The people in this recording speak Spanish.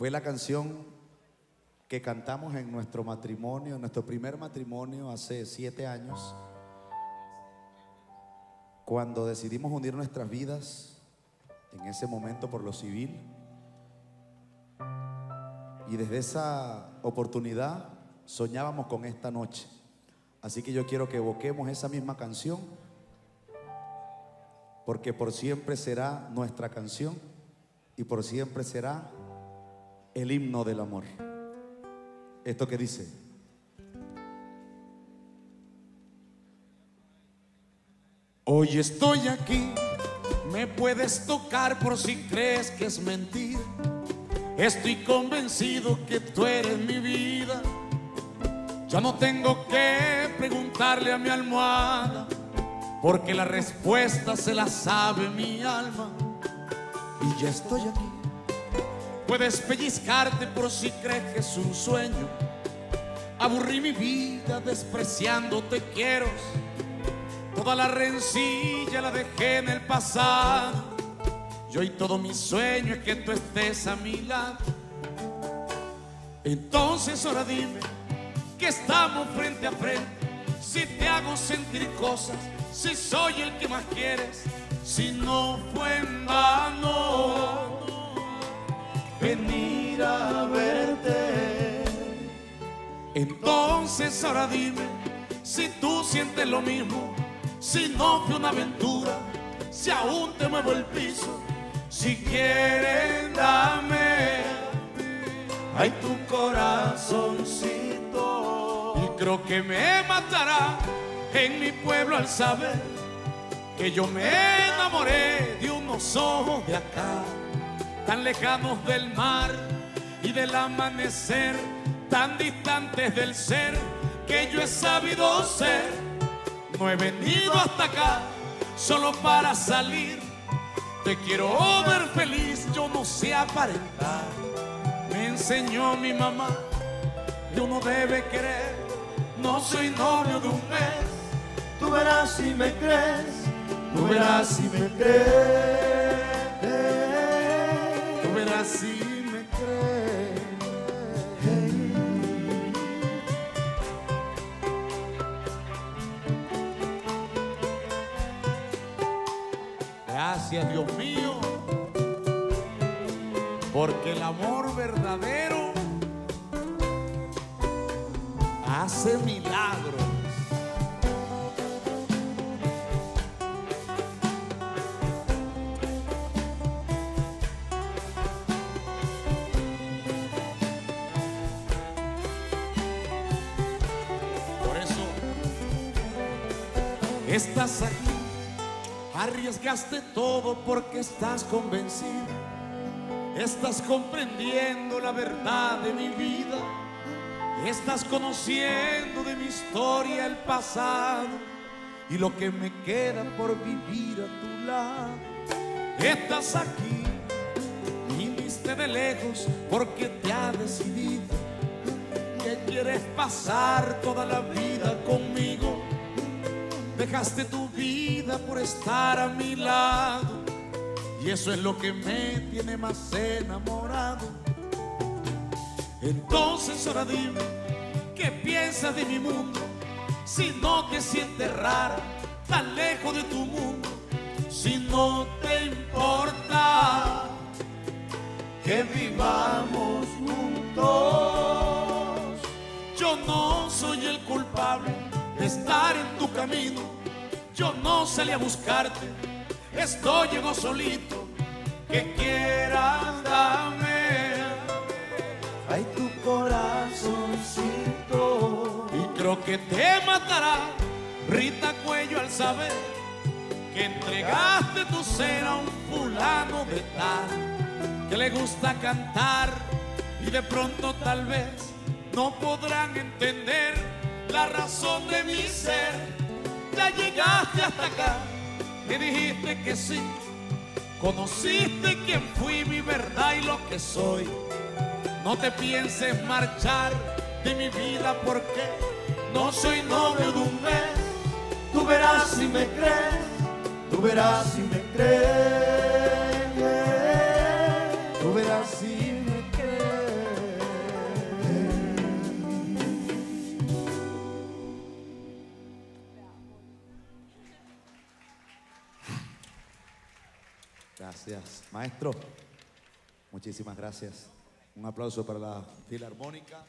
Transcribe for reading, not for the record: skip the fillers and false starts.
Fue la canción que cantamos en nuestro matrimonio, en nuestro primer matrimonio hace 7 años, cuando decidimos unir nuestras vidas, en ese momento por lo civil. Y desde esa oportunidad soñábamos con esta noche. Así que yo quiero que evoquemos esa misma canción, porque por siempre será nuestra canción y por siempre será el himno del amor. Esto que dice: hoy estoy aquí, me puedes tocar por si crees que es mentira. Estoy convencido que tú eres mi vida. Ya no tengo que preguntarle a mi almohada, porque la respuesta se la sabe mi alma. Y ya estoy aquí, puedes pellizcarte por si crees que es un sueño. Aburrí mi vida despreciándote quiero. Toda la rencilla la dejé en el pasado. Y hoy todo mi sueño es que tú estés a mi lado. Entonces ahora dime que estamos frente a frente. Si te hago sentir cosas, si soy el que más quieres, si no fue en vano venir a verte. Entonces ahora dime si tú sientes lo mismo, si no fue una aventura, si aún te muevo el piso. Si quieres dame, ay, tu corazoncito. Y creo que me matará en mi pueblo al saber que yo me enamoré de unos ojos de acá, tan lejanos del mar y del amanecer, tan distantes del ser que yo he sabido ser. No he venido hasta acá solo para salir. Te quiero ver feliz, yo no sé aparentar. Me enseñó mi mamá que uno debe querer. No soy novio de un mes. Tú verás si me crees, tú verás si me crees, tú verás si me crees. Gracias, Dios mío, porque el amor verdadero hace milagros. Por eso estás aquí. Arriesgaste todo porque estás convencido. Estás comprendiendo la verdad de mi vida. Estás conociendo de mi historia el pasado y lo que me queda por vivir a tu lado. Estás aquí, viniste de lejos porque te has decidido que quieres pasar toda la vida conmigo. Dejaste tu vida por estar a mi lado y eso es lo que me tiene más enamorado. Entonces ahora dime qué piensas de mi mundo, si no te sientes rara, tan lejos de tu mundo, si no te importa que vivamos juntos. Yo no soy el culpable de estar en tu camino, yo no salí a buscarte, estoy yo solito. Que quieras dame, ay, tu corazoncito. Y creo que te matará Rita Cuello al saber que entregaste tu ser a un fulano de tal que le gusta cantar y de pronto tal vez no podrán entender la razón de mi ser. Ya llegaste hasta acá, me dijiste que sí, conociste quién fui, mi verdad y lo que soy. No te pienses marchar de mi vida porque no soy novio de un mes. Tú verás si me crees, tú verás si me crees, tú verás si me crees. Gracias, maestro. Muchísimas gracias. Un aplauso para la Filarmónica.